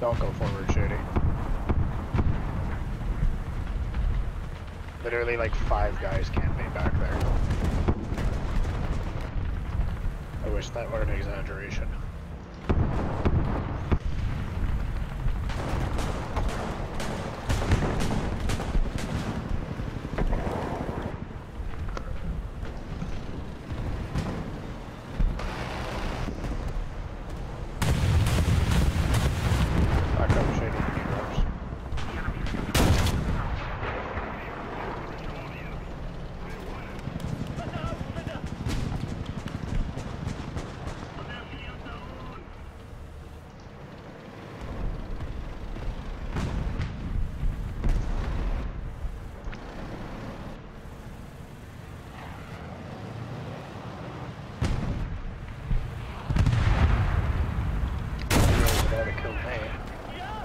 Don't go forward, Shady. Literally like 5 guys camping back there. I wish that were an exaggeration.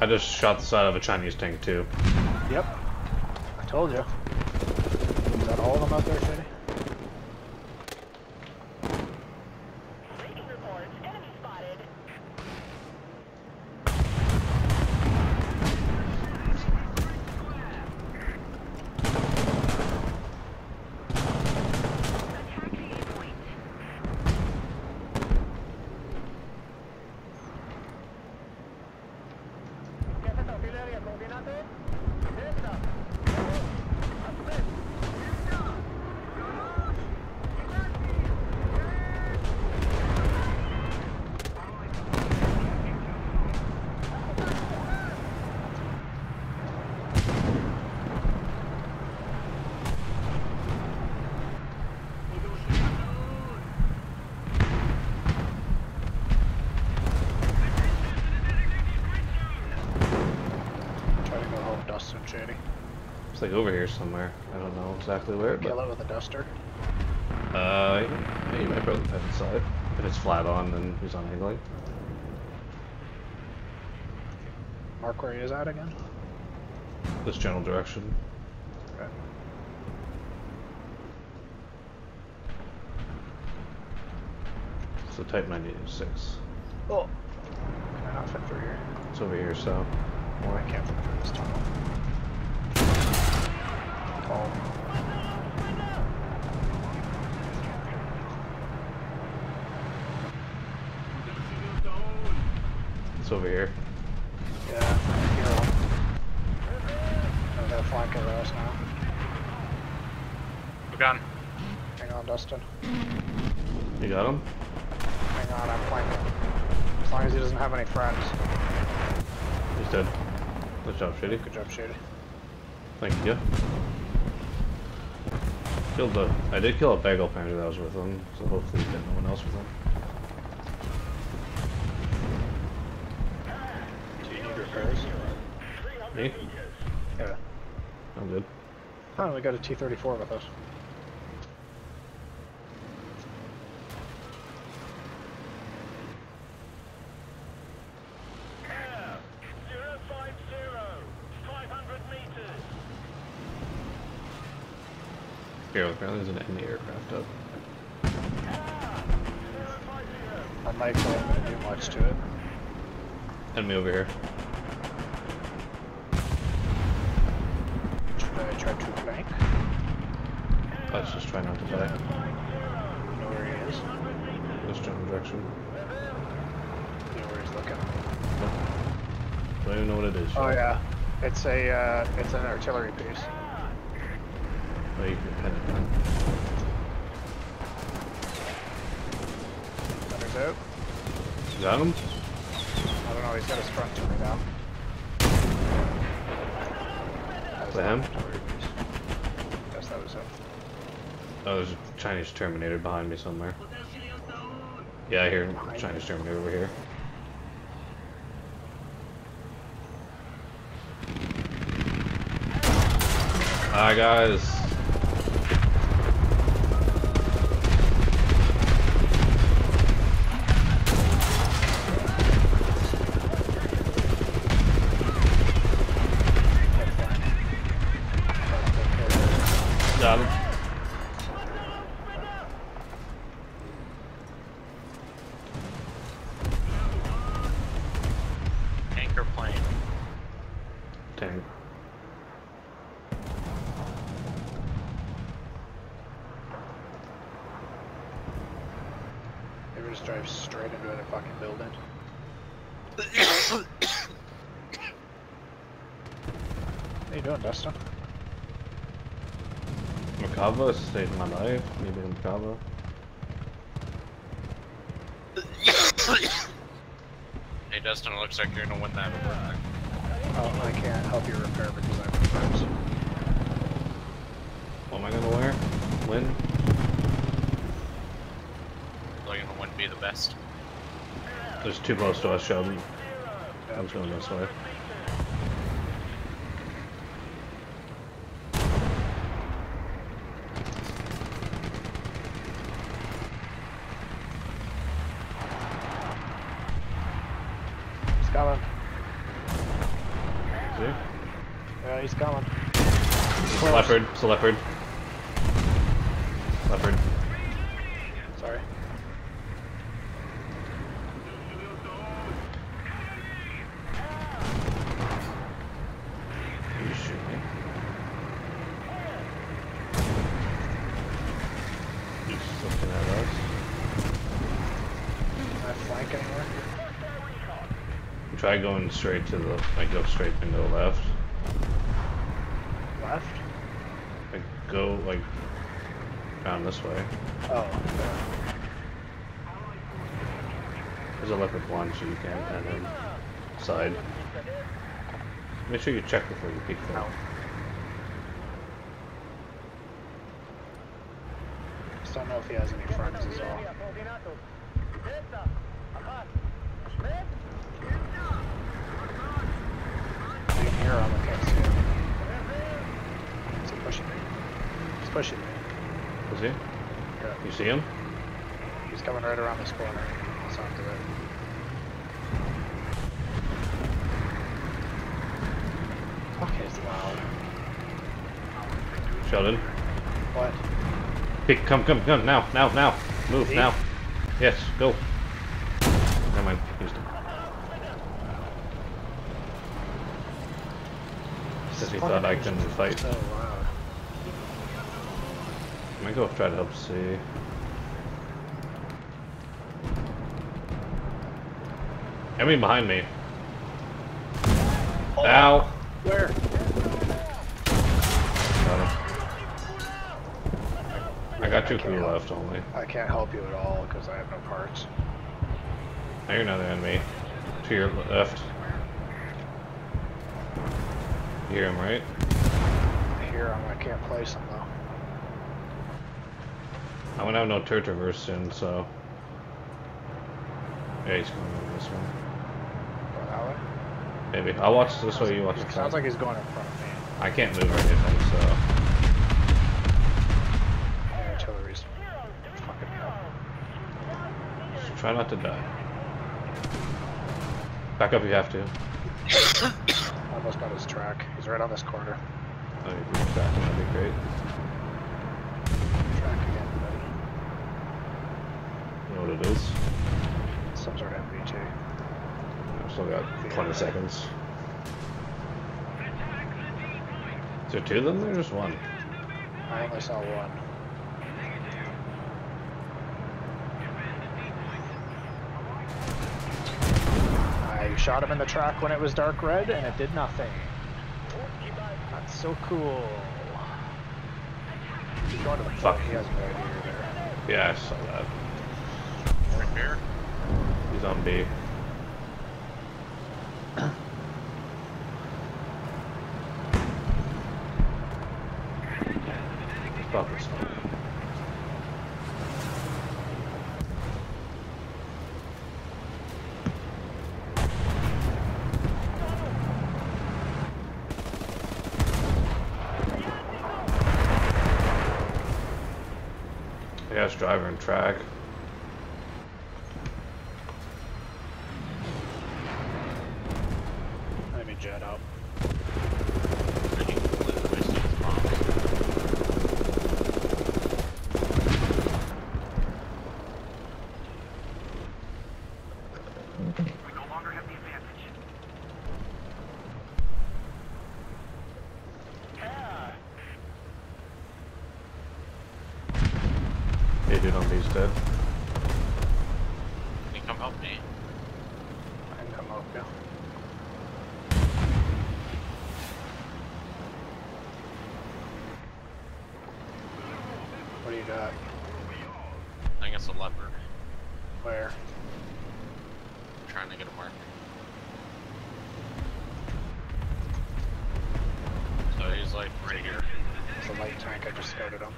I just shot the side of a Chinese tank, too. Yep. I told you. Is that all of them out there, Shady? It's like over here somewhere. I don't know exactly where. Kill it with a duster. Yeah, you might probably put it inside. If it's flat on, then he's on angling. Mark where he is at again? This general direction. Okay. So type 96. Oh! Can I not fit through here? It's over here, so. Well, I can't fit through this tunnel. It's over here. Yeah, I got a flank over us now. We're gone. Hang on, Dustin. You got him? Hang on, I'm flanking. As long as he doesn't have any friends. He's dead. Good job, Shady. Good job, Shady. Thank you. I did kill a bagel panzer that was with him, so hopefully he didn't have no one else with him. Do you need repairs? Me? Yeah. I'm good. Oh, we got a T-34 with us. Apparently there's an enemy aircraft up. Unlikely I'm going to do much to it. Enemy over here. Should I try to flank? Let's just try not to die. You know where he is? This general direction. You know where he's looking? I don't even know what it is. Oh yeah. It's a, it's an artillery piece. Oh, you can pin it down. Thunder's out. Got him? I don't know, he's got his front to me now. Is that him? Yes, that was him. Oh, there's a Chinese Terminator behind me somewhere. Yeah, I hear a Chinese Terminator over here. Alright, guys. Got him. Anchor plan. thing. Maybe just drive straight into a fucking building. How you doing, Dustin? Cover saved my life, maybe in cover. Hey Dustin, it looks like you're gonna win that over. Oh, I can't help you repair because I'm first. What am I gonna wear? Win? So you're gonna win, be the best. There's two close to us, Sheldon. I'm just going this way. Coming. See? Yeah, he's coming. It's a leopard. It's a leopard. Leopard. Sorry. You shoot me. He's looking at us. Can I flank anywhere? Try going straight to the, like, go straight and go left. Left? Like, go, like, down this way. Oh, okay. There's a leopard one, so you can't end him. Side. Make sure you check before you peek them out. I just don't know if he has any friends as well. On the case here. He's pushing me. He's pushing me. Is he? Yeah. You see him? He's coming right around this corner. It's off to it. Fuck, it's loud. Sheldon? What? Pick, come, now. Move, now. Yes, go. Never mind, used him. He thought I couldn't fight. So loud. I might go try to help see. Enemy behind me. Oh. Ow! Where? Got him. I got two crew left only. I can't help you at all because I have no parts. Now you're another enemy. To your left. You hear him, right? I hear him, I can't place him though. I won't have no turret traverse soon, so. Yeah, he's going over this one. What, that way? Maybe. I'll watch this way, you watch it. Sounds like he's going in front of me. I can't move or anything, so. Yeah, artillery's fucking up. Just try not to die. Back up, you have to. Almost got his track. He's right on this corner. Oh, you can track him. That'd be great. Track again, buddy. You know what it is? Some sort of MVT. I've still got 20 seconds. Is there two of them or just one? I only saw one. Shot him in the track when it was dark red, and it did nothing. That's so cool. He's going to the fuck. He has no idea you're there. Yeah, I saw that. Right here. He's on B. Fuckers. Yes, driver and track. Let me jet up. We no longer have the advantage. he's dead. Can you come help me? I can come help you. What do you got? I think it's a Leopard. Where? I'm trying to get a mark. So he's like right here. It's a light tank, I just scouted him.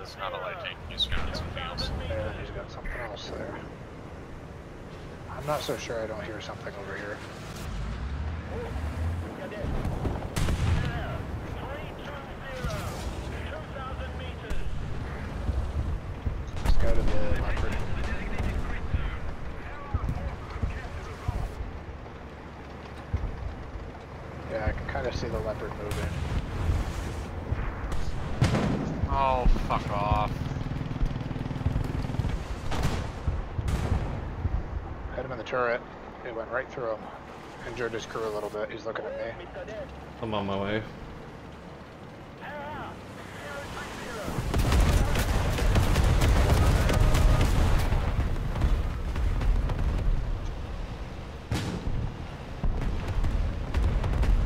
It's not a light tank, he's got something else. There, he's got something else there. I'm not so sure I don't hear something over here. Let's go to the Leopard. Yeah, I can kind of see the Leopard moving. Oh, fuck off. Hit him in the turret. It went right through him. Injured his crew a little bit. He's looking at me. I'm on my way.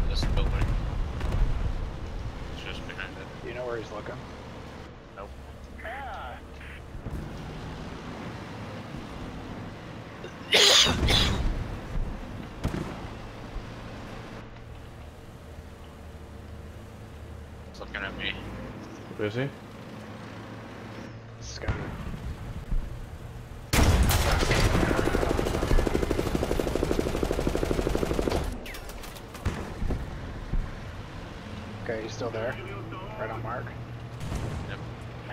This building. It's just behind it. Do you know where he's looking? Nope. He's looking at me. Where is he? Scouted. Okay, he's still there. Right on mark. Yep.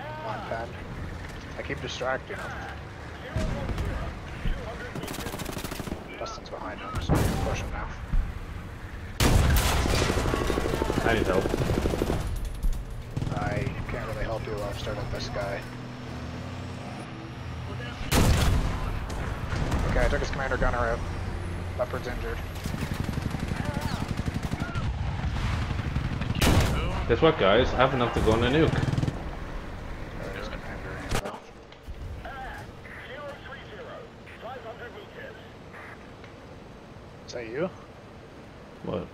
On pad. I keep distracting him. Dustin's behind him, so we can push him now. I need help. I can't really help you while I'm starting this guy. Okay, I took his commander gunner out. Leopard's injured. Guess what, guys? I have enough to go on a nuke. Is that you? What?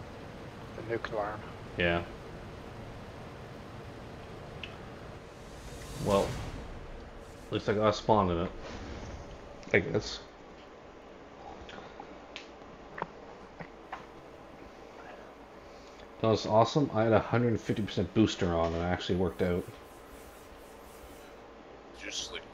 The nuke alarm. Yeah. Well, at least I got spawned in it, I guess. That was awesome. I had a 150% booster on and it actually worked out. Just like